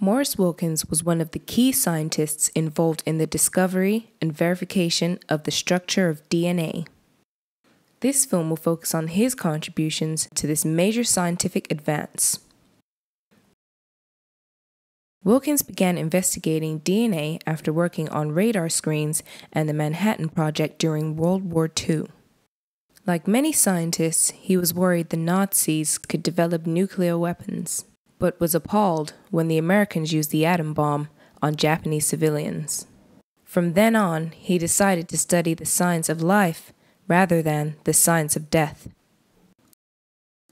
Maurice Wilkins was one of the key scientists involved in the discovery and verification of the structure of DNA. This film will focus on his contributions to this major scientific advance. Wilkins began investigating DNA after working on radar screens and the Manhattan Project during World War II. Like many scientists, he was worried the Nazis could develop nuclear weapons, but was appalled when the Americans used the atom bomb on Japanese civilians. From then on, he decided to study the science of life rather than the science of death.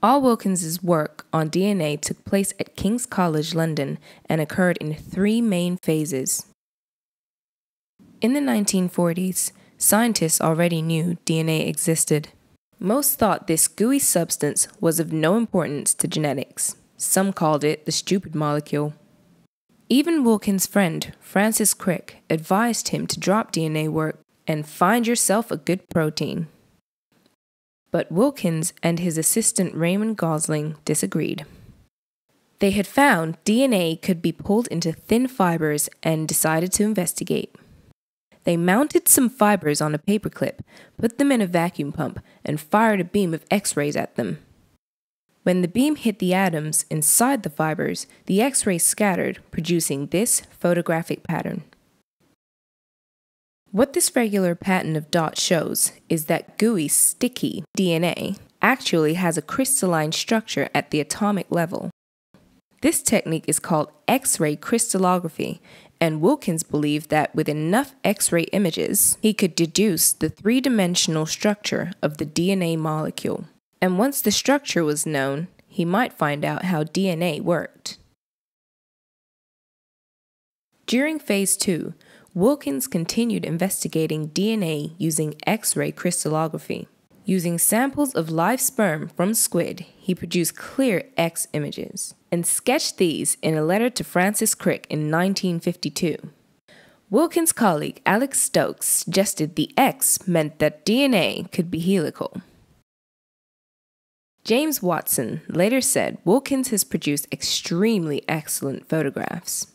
All Wilkins's work on DNA took place at King's College London and occurred in three main phases. In the 1940s, scientists already knew DNA existed. Most thought this gooey substance was of no importance to genetics. Some called it the stupid molecule. Even Wilkins' friend, Francis Crick, advised him to drop DNA work and find yourself a good protein. But Wilkins and his assistant Raymond Gosling disagreed. They had found DNA could be pulled into thin fibers and decided to investigate. They mounted some fibers on a paperclip, put them in a vacuum pump, and fired a beam of X-rays at them. When the beam hit the atoms inside the fibers, the X-rays scattered, producing this photographic pattern. What this regular pattern of dots shows is that gooey, sticky DNA actually has a crystalline structure at the atomic level. This technique is called X-ray crystallography, and Wilkins believed that with enough X-ray images, he could deduce the three-dimensional structure of the DNA molecule. And once the structure was known, he might find out how DNA worked. During Phase 2, Wilkins continued investigating DNA using X-ray crystallography. Using samples of live sperm from squid, he produced clear X images and sketched these in a letter to Francis Crick in 1952. Wilkins' colleague Alec Stokes suggested the X meant that DNA could be helical. James Watson later said Wilkins has produced extremely excellent photographs.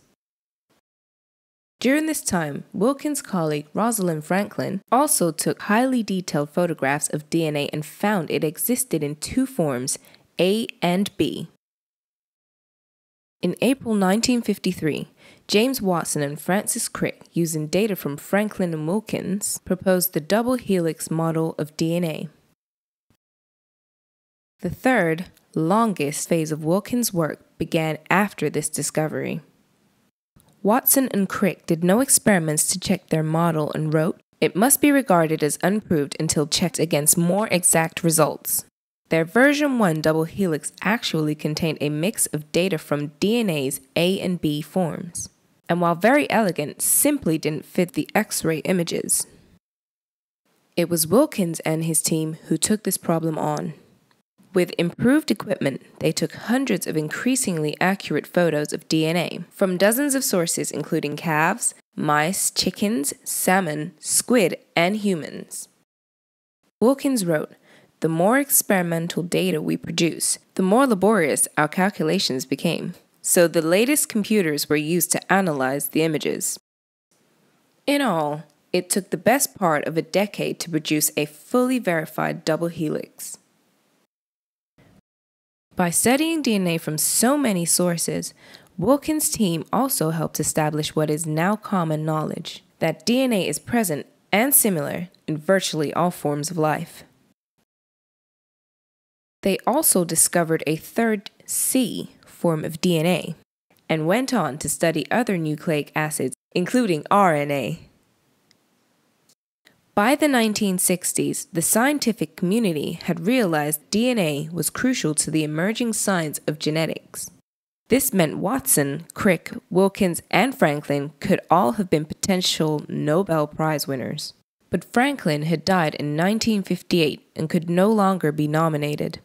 During this time, Wilkins' colleague Rosalind Franklin also took highly detailed photographs of DNA and found it existed in two forms, A and B. In April 1953, James Watson and Francis Crick, using data from Franklin and Wilkins, proposed the double helix model of DNA. The third, longest phase of Wilkins' work began after this discovery. Watson and Crick did no experiments to check their model and wrote, "It must be regarded as unproved until checked against more exact results." Their version 1 double helix actually contained a mix of data from DNA's A and B forms, and while very elegant, simply didn't fit the X-ray images. It was Wilkins and his team who took this problem on. With improved equipment, they took hundreds of increasingly accurate photos of DNA from dozens of sources including calves, mice, chickens, salmon, squid, and humans. Wilkins wrote, "The more experimental data we produce, the more laborious our calculations became. So the latest computers were used to analyze the images." In all, it took the best part of a decade to produce a fully verified double helix. By studying DNA from so many sources, Wilkins' team also helped establish what is now common knowledge, that DNA is present and similar in virtually all forms of life. They also discovered a third C form of DNA, and went on to study other nucleic acids, including RNA. By the 1960s, the scientific community had realized DNA was crucial to the emerging science of genetics. This meant Watson, Crick, Wilkins, and Franklin could all have been potential Nobel Prize winners. But Franklin had died in 1958 and could no longer be nominated.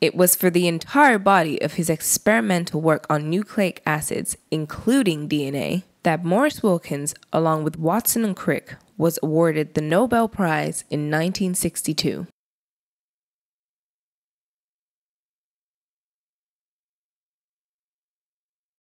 It was for the entire body of his experimental work on nucleic acids, including DNA, that Maurice Wilkins, along with Watson and Crick, was awarded the Nobel Prize in 1962.